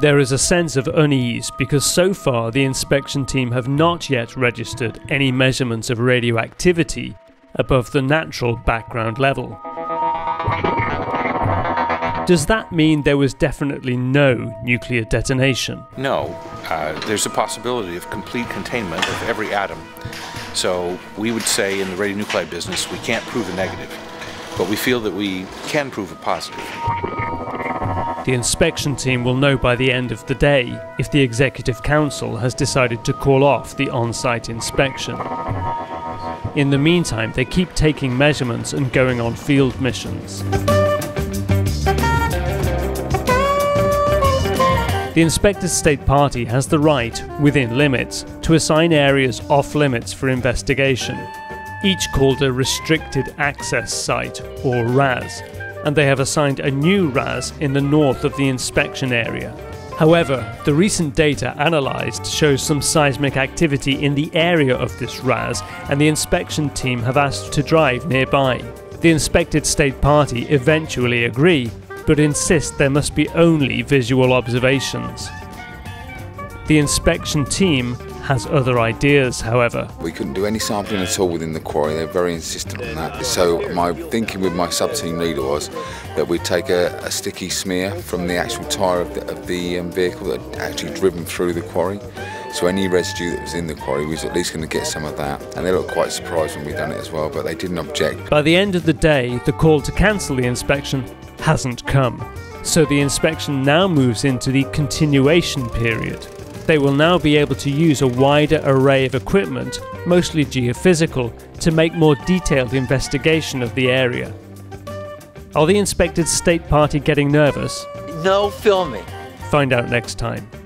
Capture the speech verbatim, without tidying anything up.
There is a sense of unease because so far the inspection team have not yet registered any measurements of radioactivity above the natural background level. Does that mean there was definitely no nuclear detonation? No. Uh, there's a possibility of complete containment of every atom. So we would say in the radionuclide business we can't prove a negative, but we feel that we can prove a positive. The inspection team will know by the end of the day if the Executive Council has decided to call off the on-site inspection. In the meantime, they keep taking measurements and going on field missions. The Inspector's State Party has the right, within limits, to assign areas off-limits for investigation, each called a Restricted Access Site, or R A S. And they have assigned a new R A S in the north of the inspection area. However, the recent data analysed shows some seismic activity in the area of this R A S, and the inspection team have asked to drive nearby. The inspected state party eventually agree, but insist there must be only visual observations. The inspection team has other ideas, however. We couldn't do any sampling at all within the quarry. They're very insistent on that. So my thinking with my sub-team leader was that we'd take a, a sticky smear from the actual tyre of the, of the um, vehicle that had actually driven through the quarry. So any residue that was in the quarry was at least going to get some of that. And they looked quite surprised when we'd done it as well, but they didn't object. By the end of the day, the call to cancel the inspection hasn't come. So the inspection now moves into the continuation period. They will now be able to use a wider array of equipment, mostly geophysical, to make more detailed investigation of the area. Are the inspected state party getting nervous? No filming. Find out next time.